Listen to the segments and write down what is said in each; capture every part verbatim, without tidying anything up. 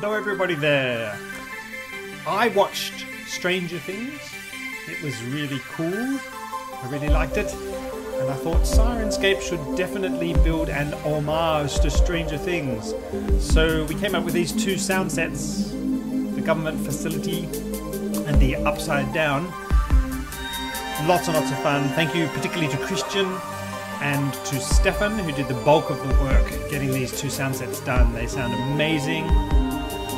Hello everybody there. I watched Stranger Things. It was really cool. I really liked it. And I thought Syrinscape should definitely build an homage to Stranger Things. So we came up with these two sound sets. The government facility and the Upside Down. Lots and lots of fun. Thank you particularly to Christian and to Stefan, who did the bulk of the work getting these two sound sets done. They sound amazing.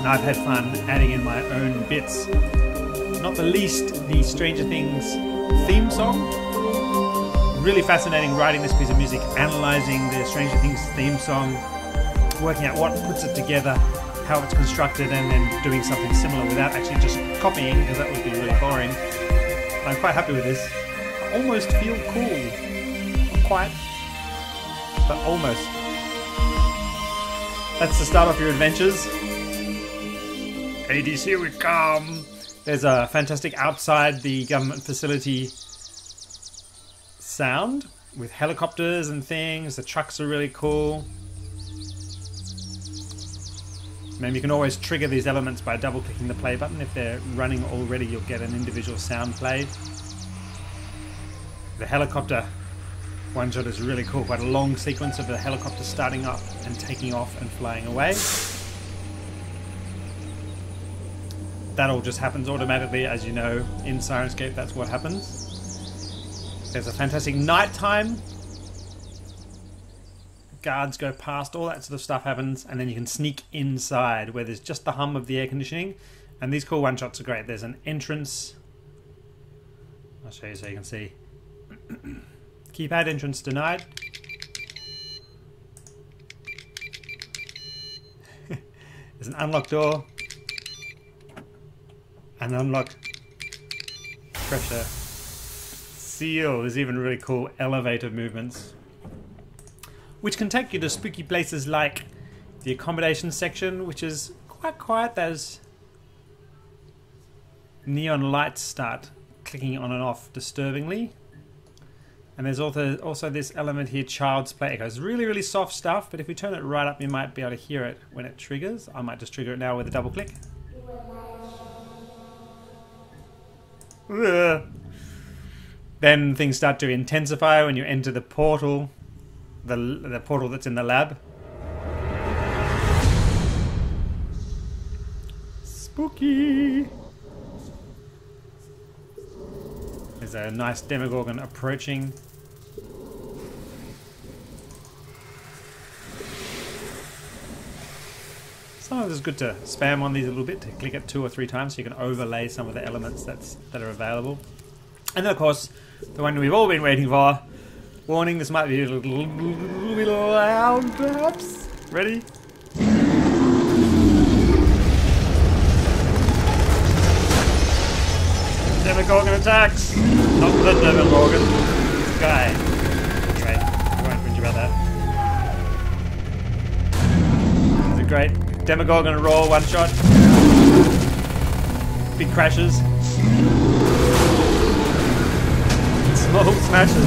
And I've had fun adding in my own bits. Not the least, the Stranger Things theme song. Really fascinating writing this piece of music, analysing the Stranger Things theme song, working out what puts it together, how it's constructed, and then doing something similar without actually just copying, because that would be really boring. But I'm quite happy with this. I almost feel cool. Not quite, but almost. That's the start of your adventures. Hades, here we come! There's a fantastic outside the government facility sound with helicopters and things. The trucks are really cool. And you can always trigger these elements by double clicking the play button. If they're running already, you'll get an individual sound played. The helicopter one shot is really cool. Quite a long sequence of the helicopter starting up and taking off and flying away. That all just happens automatically, as you know, in Syrinscape. That's what happens. There's a fantastic nighttime. Guards go past, all that sort of stuff happens, and then you can sneak inside where there's just the hum of the air conditioning. And these cool one-shots are great. There's an entrance. I'll show you so you can see. Keypad entrance denied. There's an unlocked door. And unlock pressure seal. There's even really cool elevator movements, which can take you to spooky places like the accommodation section, which is quite quiet. There's neon lights start clicking on and off disturbingly. And there's also, also this element here, child's play echoes. Really, really soft stuff, but if we turn it right up, you might be able to hear it when it triggers. I might just trigger it now with a double click. Then things start to intensify when you enter the portal, the, the portal that's in the lab. Spooky! There's a nice Demogorgon approaching. Sometimes it's good to spam on these a little bit, to click it two or three times so you can overlay some of the elements that's, that are available. And then of course, the one we've all been waiting for. Warning, this might be a little, little, little bit loud perhaps. Ready? Demogorgon attacks! Not the Demogorgon, this guy. Anyway, I won't whinge about that. It's a great Demogorgon roar one shot. Big crashes. Small smashes.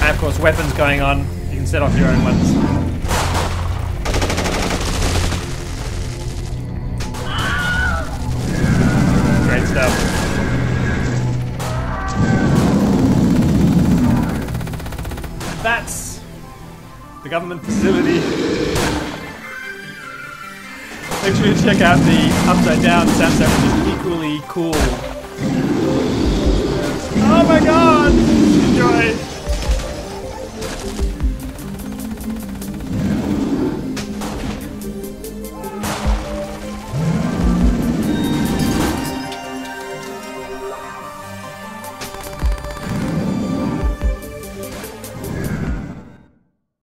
And of course weapons going on. You can set off your own ones. Great stuff. That's the government facility. Make sure you check out the Upside Down sound set, which is equally cool.